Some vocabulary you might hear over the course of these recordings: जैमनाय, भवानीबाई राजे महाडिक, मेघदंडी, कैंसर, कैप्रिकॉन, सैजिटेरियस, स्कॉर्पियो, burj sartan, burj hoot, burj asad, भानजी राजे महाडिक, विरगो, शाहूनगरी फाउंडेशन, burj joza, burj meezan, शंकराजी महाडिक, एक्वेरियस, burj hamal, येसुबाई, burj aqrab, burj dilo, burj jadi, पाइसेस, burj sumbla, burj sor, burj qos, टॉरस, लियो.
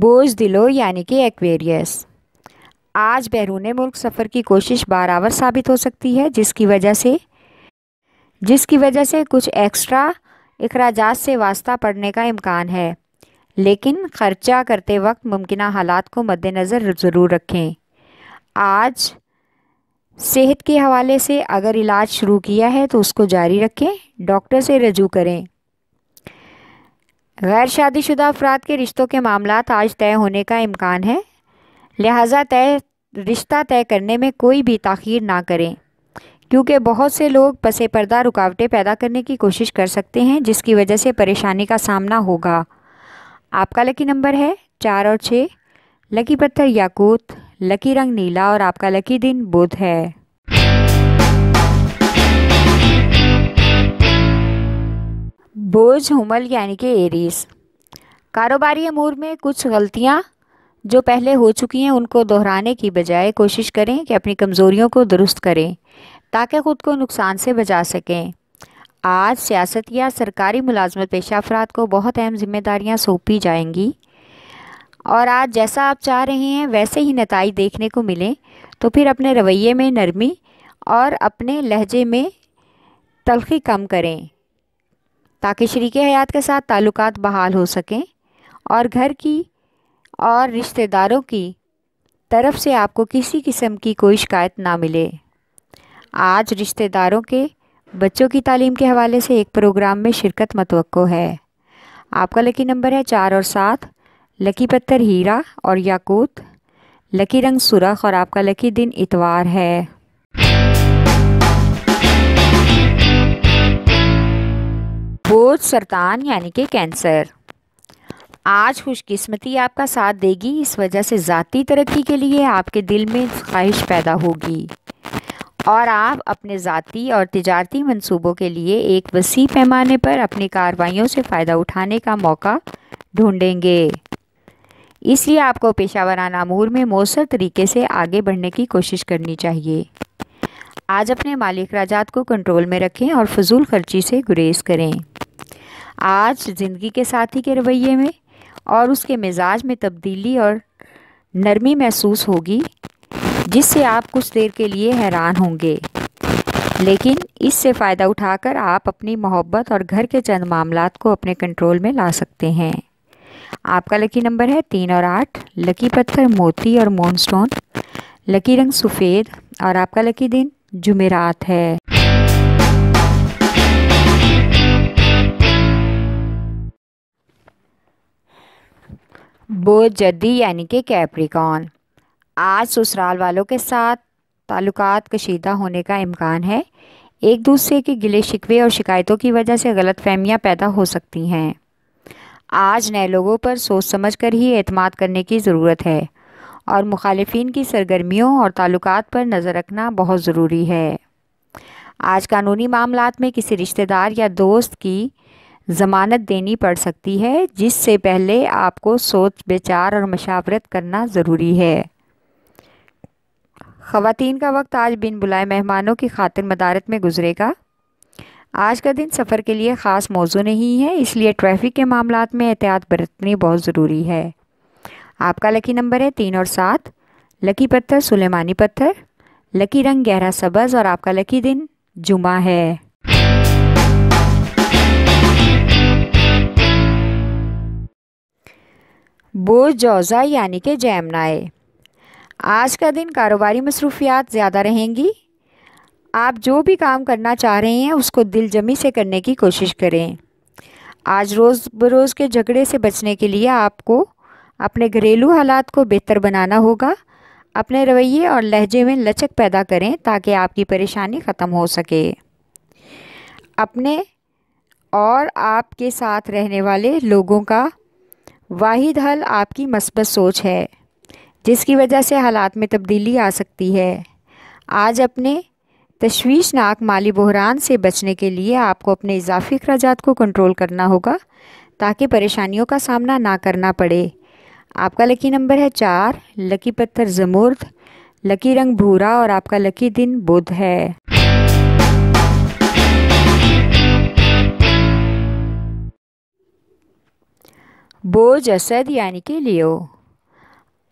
बुर्ज दिलो यानी कि एक्वेरियस। आज बैरून मुल्क सफ़र की कोशिश बारावर साबित हो सकती है जिसकी वजह से कुछ एक्स्ट्रा इखराजात से वास्ता पड़ने का इम्कान है, लेकिन ख़र्चा करते वक्त मुमकिन हालात को मद्देनज़र ज़रूर रखें। आज सेहत के हवाले से अगर इलाज शुरू किया है तो उसको जारी रखें, डॉक्टर से रजू करें। गैर शादीशुदा अफराद के रिश्तों के मामलात आज तय होने का इम्कान है, लिहाजा रिश्ता तय करने में कोई भी ताख़ीर ना करें, क्योंकि बहुत से लोग पसे पर्दा रुकावटें पैदा करने की कोशिश कर सकते हैं जिसकी वजह से परेशानी का सामना होगा। आपका लकी नंबर है 4 और 6। लकी पत्थर याकूत, लकी रंग नीला और आपका लकी दिन बुध है। बुर्ज हूमल यानी कि एरीज। कारोबारी अमूर में कुछ गलतियां जो पहले हो चुकी हैं उनको दोहराने की बजाय कोशिश करें कि अपनी कमज़ोरियों को दुरुस्त करें ताकि ख़ुद को नुकसान से बचा सकें। आज सियासत या सरकारी मुलाजमत पेशा अफराद को बहुत अहम जिम्मेदारियां सौंपी जाएंगी और आज जैसा आप चाह रहे हैं वैसे ही नताइज देखने को मिलें तो फिर अपने रवैये में नरमी और अपने लहजे में तल्खी कम करें ताकि शरीके हयात के साथ ताल्लुकात बहाल हो सकें और घर की और रिश्तेदारों की तरफ से आपको किसी किस्म की कोई शिकायत ना मिले। आज रिश्तेदारों के बच्चों की तालीम के हवाले से एक प्रोग्राम में शिरकत मतवक्को है। आपका लकी नंबर है 4 और 7। लकी पत्थर हीरा और याकूत, लकी रंग सुरख और आपका लकी दिन इतवार है। बुर्ज सरतान यानी कि कैंसर। आज खुशकिस्मती आपका साथ देगी, इस वजह से ज़ाती तरक्की के लिए आपके दिल में ख्वाहिश पैदा होगी और आप अपने ज़ाती और तिजारती मंसूबों के लिए एक वसी पैमाने पर अपनी कार्रवाइयों से फ़ायदा उठाने का मौका ढूंढेंगे, इसलिए आपको पेशावराना अमूर में मौसर तरीके से आगे बढ़ने की कोशिश करनी चाहिए। आज अपने माली अखराजात को कंट्रोल में रखें और फजूल खर्ची से गुरेज करें। आज ज़िंदगी के साथी के रवैये में और उसके मिजाज में तब्दीली और नरमी महसूस होगी जिससे आप कुछ देर के लिए हैरान होंगे, लेकिन इससे फ़ायदा उठाकर आप अपनी मोहब्बत और घर के चंद मामलात को अपने कंट्रोल में ला सकते हैं। आपका लकी नंबर है 3 और 8। लकी पत्थर मोती और मोनस्टोन, लकी रंग सफ़ेद और आपका लकी दिन जुमेरात है। बुर्ज जदी यानी कि कैप्रिकॉन। आज ससुराल वालों के साथ ताल्लुकात कशीदा होने का इम्कान है, एक दूसरे के गिले शिकवे और शिकायतों की वजह से गलतफहमियां पैदा हो सकती हैं। आज नए लोगों पर सोच समझकर ही एतमाद करने की ज़रूरत है और मुखालिफिन की सरगर्मियों और ताल्लुकात पर नज़र रखना बहुत ज़रूरी है। आज कानूनी मामलात में किसी रिश्तेदार या दोस्त की ज़मानत देनी पड़ सकती है जिससे पहले आपको सोच विचार और मशावरत करना ज़रूरी है। ख़वातीन का वक्त आज बिन बुलाए मेहमानों की खातिर मदारत में गुजरेगा। आज का दिन सफ़र के लिए ख़ास मौजू नहीं है, इसलिए ट्रैफिक के मामलात में एहतियात बरतनी बहुत ज़रूरी है। आपका लकी नंबर है 3 और 7। लकी पत्थर सुलेमानी पत्थर, लकी रंग गहरा सब्ज़ और आपका लकी दिन जुमा है। बुर्ज जोजा यानी कि जैमनाय। आज का दिन कारोबारी मसरूफियात ज़्यादा रहेंगी। आप जो भी काम करना चाह रहे हैं उसको दिलजमी से करने की कोशिश करें। आज रोज़ बरोज़ के झगड़े से बचने के लिए आपको अपने घरेलू हालात को बेहतर बनाना होगा। अपने रवैये और लहजे में लचक पैदा करें ताकि आपकी परेशानी ख़त्म हो सके। अपने और आपके साथ रहने वाले लोगों का वाहिद हल आपकी मस्बत सोच है जिसकी वजह से हालात में तब्दीली आ सकती है। आज अपने तशवीशनाक माली बहरान से बचने के लिए आपको अपने इजाफी खर्चात को कंट्रोल करना होगा ताकि परेशानियों का सामना ना करना पड़े। आपका लकी नंबर है 4, लकी पत्थर जमुर्द, लकी रंग भूरा और आपका लकी दिन बुध है। बुर्ज असद यानी कि लियो।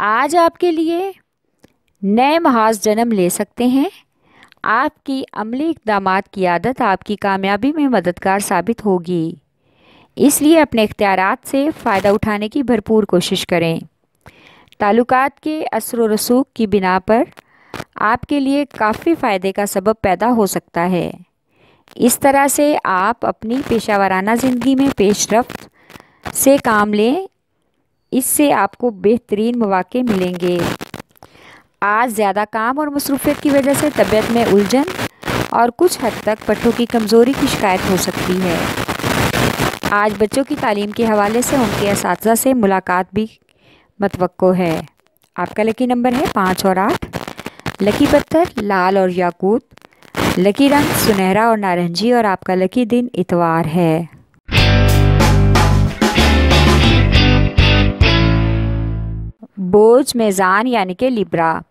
आज आपके लिए नए महाज जन्म ले सकते हैं। आपकी अमली इकदामात की आदत आपकी कामयाबी में मददगार साबित होगी, इसलिए अपने इख्तियारात से फ़ायदा उठाने की भरपूर कोशिश करें। ताल्लुकात के असर व रसूख की बिना पर आपके लिए काफ़ी फ़ायदे का सबब पैदा हो सकता है। इस तरह से आप अपनी पेशा वाराना ज़िंदगी में पेशरफ्त से काम लें, इससे आपको बेहतरीन मौके मिलेंगे। आज ज़्यादा काम और मसरूफियत की वजह से तबीयत में उलझन और कुछ हद तक पट्टों की कमज़ोरी की शिकायत हो सकती है। आज बच्चों की तालीम के हवाले से उनके असातिज़ा से मुलाकात भी मतवक्को है। आपका लकी नंबर है 5 और 8। लकी पत्थर लाल और याकूत। लकी रंग सुनहरा और नारंगी। और आपका लकी दिन इतवार है। बुर्ज मेज़ान यानी कि लिब्रा।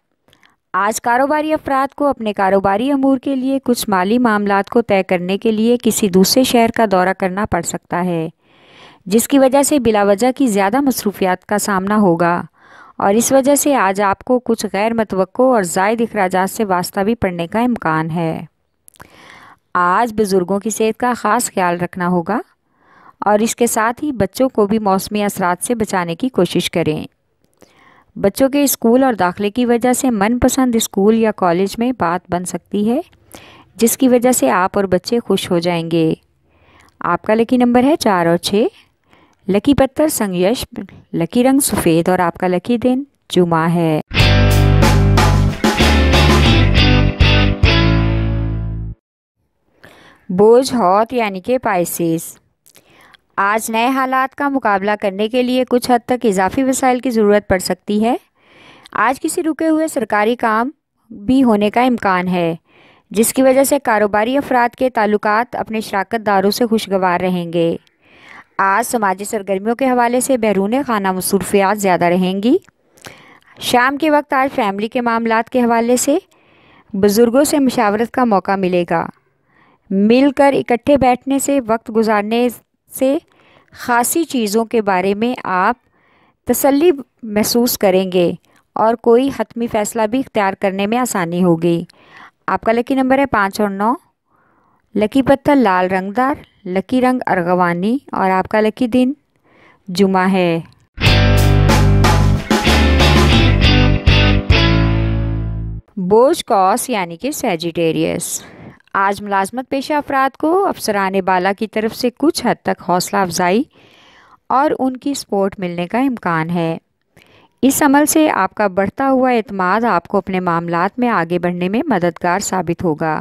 आज कारोबारी अफराद को अपने कारोबारी अमूर के लिए कुछ माली मामलात को तय करने के लिए किसी दूसरे शहर का दौरा करना पड़ सकता है, जिसकी वजह से बिलावजह की ज़्यादा मसरूफियात का सामना होगा और इस वजह से आज आपको कुछ गैर मतवक्को और ज़ायद इखराजात से वास्ता भी पड़ने का इम्कान है। आज बुज़ुर्गों की सेहत का ख़ास ख्याल रखना होगा और इसके साथ ही बच्चों को भी मौसमी असरात से बचाने की कोशिश करें। बच्चों के स्कूल और दाखिले की वजह से मनपसंद स्कूल या कॉलेज में बात बन सकती है, जिसकी वजह से आप और बच्चे खुश हो जाएंगे। आपका लकी नंबर है 4 और 6। लकी पत्थर संगयश। लकी रंग सफ़ेद। और आपका लकी दिन जुमा है। बुर्ज हूत यानी कि पाइसेस। आज नए हालात का मुकाबला करने के लिए कुछ हद तक इजाफी वसाइल की ज़रूरत पड़ सकती है। आज किसी रुके हुए सरकारी काम भी होने का इम्कान है, जिसकी वजह से कारोबारी अफराद के ताल्लुकात अपने शराकत दारों से खुशगवार रहेंगे। आज समाजी सरगर्मियों के हवाले से बैरून खाना मसरूफियात ज़्यादा रहेंगी। शाम के वक्त आज फैमिली के मामलात के हवाले से बुज़ुर्गों से मशावरत का मौका मिलेगा। मिलकर इकट्ठे बैठने से वक्त गुजारने से खासी चीज़ों के बारे में आप तसल्ली महसूस करेंगे और कोई हतमी फ़ैसला भी इख्तियार करने में आसानी होगी। आपका लकी नंबर है 5 और 9। लकी पत्थर लाल रंगदार। लकी रंग अर्गवानी। और आपका लकी दिन जुमा है। बुर्ज कॉस यानी कि सैजिटेरियस। आज मुलाजमत पेशा अफराद को अफसरान बाला की तरफ से कुछ हद तक हौसला अफजाई और उनकी सपोर्ट मिलने का इम्कान है। इस अमल से आपका बढ़ता हुआ एतमाद आपको अपने मामलात में आगे बढ़ने में मददगार साबित होगा।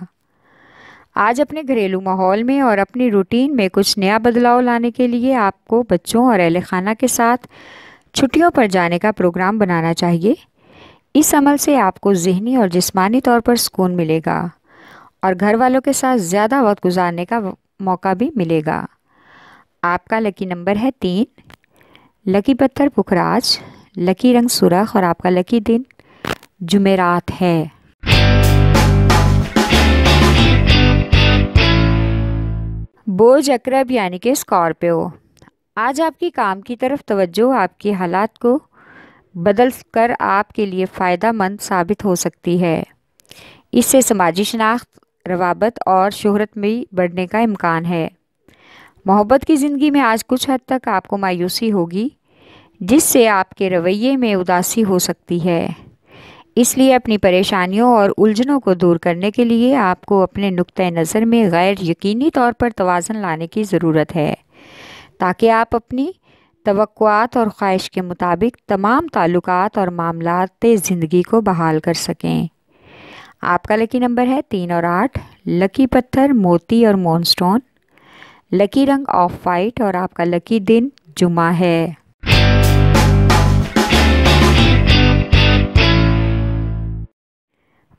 आज अपने घरेलू माहौल में और अपनी रूटीन में कुछ नया बदलाव लाने के लिए आपको बच्चों और अहल खाना के साथ छुट्टियों पर जाने का प्रोग्राम बनाना चाहिए। इस अमल से आपको जहनी और जिस्मानी तौर पर सुकून मिलेगा और घर वालों के साथ ज़्यादा वक्त गुजारने का मौका भी मिलेगा। आपका लकी नंबर है 3। लकी पत्थर पुखराज। लकी रंग सुरख। और आपका लकी दिन जुमेरात है। बुर्ज अकरब यानी कि स्कॉर्पियो। आज आपकी काम की तरफ तवज्जो आपके हालात को बदल कर आपके लिए फ़ायदा मंद साबित हो सकती है। इससे समाजी शनाख्त, रवाबत और शोहरत में बढ़ने का इम्कान है। मोहब्बत की ज़िंदगी में आज कुछ हद तक आपको मायूसी होगी, जिससे आपके रवैये में उदासी हो सकती है। इसलिए अपनी परेशानियों और उलझनों को दूर करने के लिए आपको अपने नुक्ते नज़र में गैर यकीनी तौर पर तवाज़न लाने की ज़रूरत है, ताकि आप अपनी तवक्कुआत और ख्वाहिश के मुताबिक तमाम ताल्लुकात और मामलात ज़िंदगी को बहाल कर सकें। आपका लकी नंबर है 3 और 8। लकी पत्थर मोती और मोनस्टोन। लकी रंग ऑफ वाइट। और आपका लकी दिन जुमा है।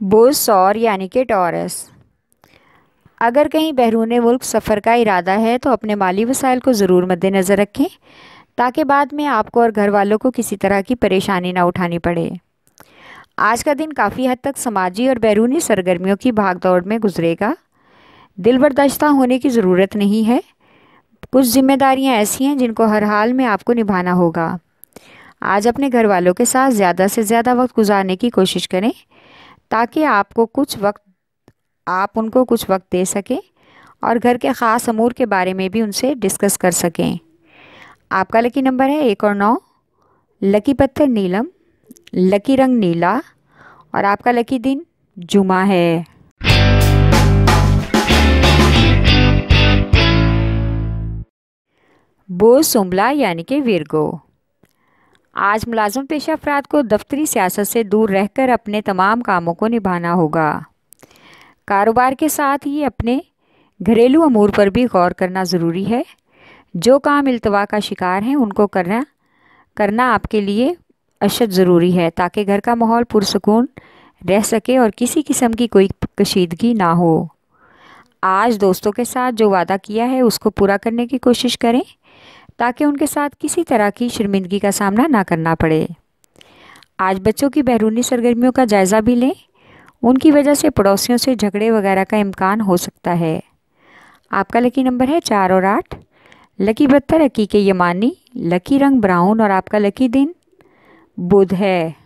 बुर्ज सौर यानी कि टॉरस। अगर कहीं बैरून मुल्क सफ़र का इरादा है तो अपने माली वसाइल को ज़रूर मद्देनज़र रखें, ताकि बाद में आपको और घर वालों को किसी तरह की परेशानी ना उठानी पड़े। आज का दिन काफ़ी हद तक समाजी और बैरूनी सरगर्मियों की भागदौड़ में गुजरेगा। दिल बर्दाश्ता होने की ज़रूरत नहीं है, कुछ जिम्मेदारियां ऐसी हैं जिनको हर हाल में आपको निभाना होगा। आज अपने घर वालों के साथ ज़्यादा से ज़्यादा वक्त गुजारने की कोशिश करें ताकि आप उनको कुछ वक्त दे सकें और घर के ख़ास अमूर के बारे में भी उनसे डिस्कस कर सकें। आपका लकी नंबर है 1 और 9। लकी पत्थर नीलम। लकी रंग नीला। और आपका लकी दिन जुमा है। बुर्ज सुम्बला यानी कि विरगो। आज मुलाजम पेशा अफराद को दफ्तरी सियासत से दूर रहकर अपने तमाम कामों को निभाना होगा। कारोबार के साथ ही अपने घरेलू अमूर पर भी गौर करना ज़रूरी है। जो काम इल्तवा का शिकार हैं उनको करना आपके लिए अशद ज़रूरी है ताकि घर का माहौल पुरसकून रह सके और किसी किस्म की कोई कशीदगी ना हो। आज दोस्तों के साथ जो वादा किया है उसको पूरा करने की कोशिश करें ताकि उनके साथ किसी तरह की शर्मिंदगी का सामना ना करना पड़े। आज बच्चों की बैरूनी सरगर्मियों का जायज़ा भी लें। उनकी वजह से पड़ोसियों से झगड़े वगैरह का इम्कान हो सकता है। आपका लकी नंबर है 4 और 8। लकी पत्थर हकीके यमानी। लकी रंग ब्राउन। और आपका लकी दिन बुध है।